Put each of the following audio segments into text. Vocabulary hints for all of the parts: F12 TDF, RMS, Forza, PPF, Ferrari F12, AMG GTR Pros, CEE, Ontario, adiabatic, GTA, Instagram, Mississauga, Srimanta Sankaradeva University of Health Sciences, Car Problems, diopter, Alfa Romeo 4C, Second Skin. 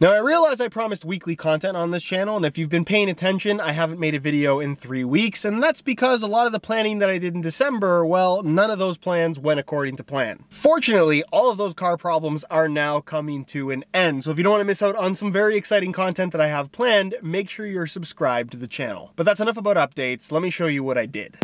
Now, I realize I promised weekly content on this channel, and if you've been paying attention, I haven't made a video in 3 weeks, and that's because a lot of the planning that I did in December, well, none of those plans went according to plan. Fortunately, all of those car problems are now coming to an end, so if you don't want to miss out on some very exciting content that I have planned, make sure you're subscribed to the channel. But that's enough about updates, let me show you what I did.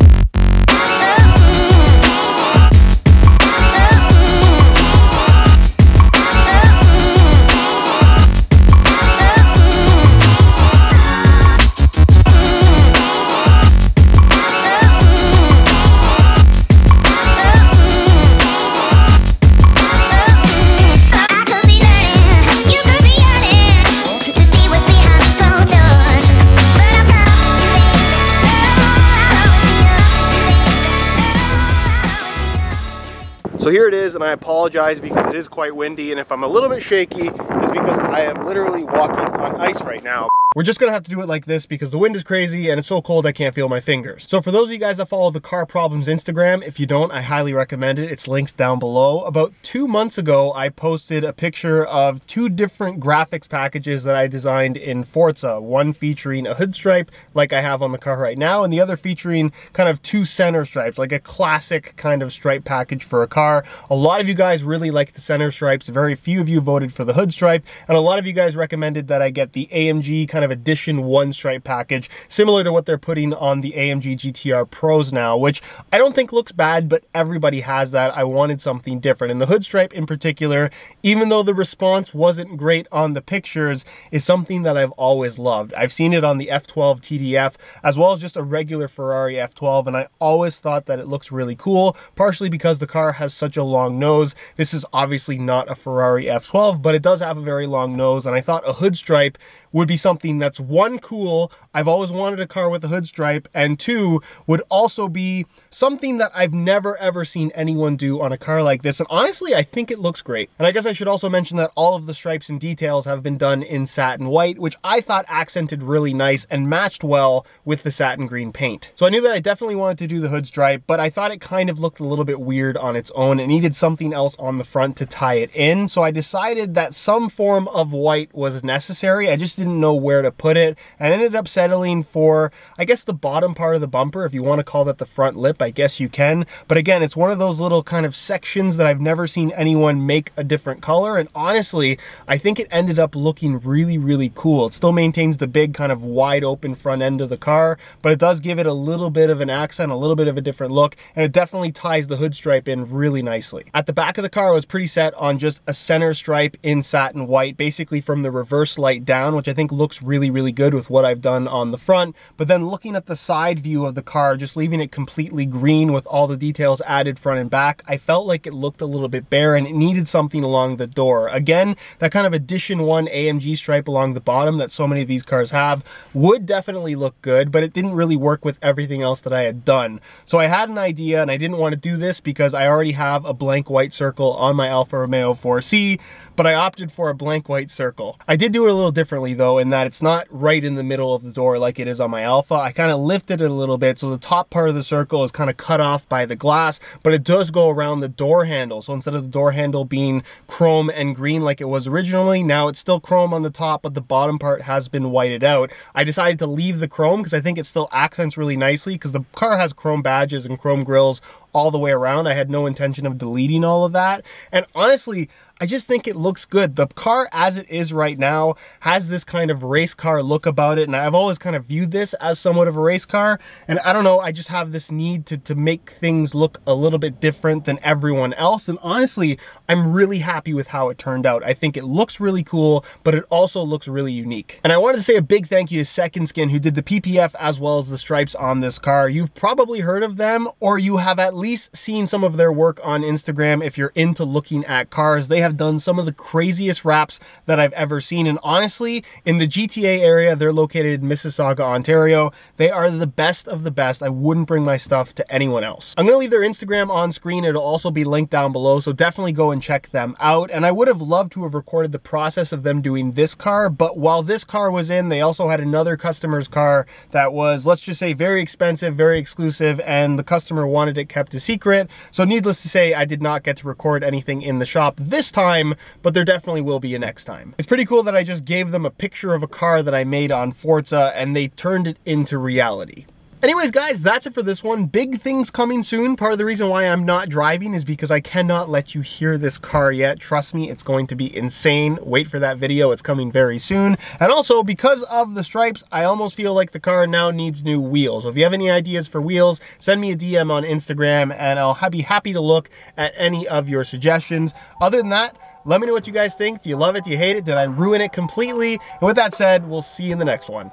So here it is, and I apologize because it is quite windy, and if I'm a little bit shaky, it's because I am literally walking on ice right now. We're just gonna have to do it like this because the wind is crazy and it's so cold I can't feel my fingers. So for those of you guys that follow the Car Problems Instagram, if you don't, I highly recommend it. It's linked down below. About 2 months ago, I posted a picture of 2 different graphics packages that I designed in Forza. One featuring a hood stripe like I have on the car right now, and the other featuring kind of 2 center stripes, like a classic kind of stripe package for a car. A lot of you guys really like the center stripes. Very few of you voted for the hood stripe, and a lot of you guys recommended that I get the AMG kind of edition 1 stripe package, similar to what they're putting on the AMG GTR Pros now, which I don't think looks bad, but everybody has that. I wanted something different. And the hood stripe in particular, even though the response wasn't great on the pictures, is something that I've always loved. I've seen it on the F12 TDF, as well as just a regular Ferrari F12, and I always thought that it looks really cool, partially because the car has such a long nose. This is obviously not a Ferrari F12, but it does have a very long nose, and I thought a hood stripe would be something that's 1, cool. I've always wanted a car with a hood stripe, and 2, would also be something that I've never ever seen anyone do on a car like this, and honestly I think it looks great. And I guess I should also mention that all of the stripes and details have been done in satin white, which I thought accented really nice and matched well with the satin green paint. So I knew that I definitely wanted to do the hood stripe, but I thought it kind of looked a little bit weird on its own. It needed something else on the front to tie it in, so I decided that some form of white was necessary. I just didn't know where to put it, and ended up settling for, I guess, the bottom part of the bumper. If you want to call that the front lip, I guess you can, but again, it's one of those little kind of sections that I've never seen anyone make a different color, and honestly I think it ended up looking really, really cool. It still maintains the big kind of wide open front end of the car, but it does give it a little bit of an accent, a little bit of a different look, and it definitely ties the hood stripe in really nicely. At the back of the car, I was pretty set on just a center stripe in satin white, basically from the reverse light down, which I think looks really good with what I've done on the front. But then looking at the side view of the car, just leaving it completely green with all the details added front and back, I felt like it looked a little bit bare and it needed something along the door. Again, that kind of edition 1 AMG stripe along the bottom that so many of these cars have would definitely look good, but it didn't really work with everything else that I had done. So I had an idea, and I didn't want to do this because I already have a blank white circle on my Alfa Romeo 4C, but I opted for a blank white circle. I did do it a little differently though, in that it's not right in the middle of the door like it is on my Alfa. I kind of lifted it a little bit, so the top part of the circle is kind of cut off by the glass, but it does go around the door handle. So instead of the door handle being chrome and green like it was originally, now it's still chrome on the top, but the bottom part has been whited out. I decided to leave the chrome because I think it still accents really nicely, because the car has chrome badges and chrome grills all the way around. I had no intention of deleting all of that, and honestly I just think it looks good. The car as it is right now has this kind of race car look about it, and I've always kind of viewed this as somewhat of a race car, and I don't know, I just have this need to make things look a little bit different than everyone else, and honestly I'm really happy with how it turned out. I think it looks really cool, but it also looks really unique. And I wanted to say a big thank you to Second Skin, who did the PPF as well as the stripes on this car. You've probably heard of them, or you have at least seen some of their work on Instagram if you're into looking at cars. They have done some of the craziest wraps that I've ever seen, and honestly in the GTA area, they're located in Mississauga, Ontario. They are the best of the best. I wouldn't bring my stuff to anyone else. I'm gonna leave their Instagram on screen. It'll also be linked down below, so definitely go and check them out. And I would have loved to have recorded the process of them doing this car, but while this car was in, they also had another customer's car that was, let's just say, very expensive, very exclusive, and the customer wanted it kept a secret. So needless to say, I did not get to record anything in the shop this time, time, but there definitely will be a next time. It's pretty cool that I just gave them a picture of a car that I made on Forza and they turned it into reality. Anyways, guys, that's it for this one. Big things coming soon. Part of the reason why I'm not driving is because I cannot let you hear this car yet. Trust me, it's going to be insane. Wait for that video. It's coming very soon. And also, because of the stripes, I almost feel like the car now needs new wheels. So if you have any ideas for wheels, send me a DM on Instagram, and I'll be happy to look at any of your suggestions. Other than that, let me know what you guys think. Do you love it? Do you hate it? Did I ruin it completely? And with that said, we'll see you in the next one.